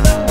love.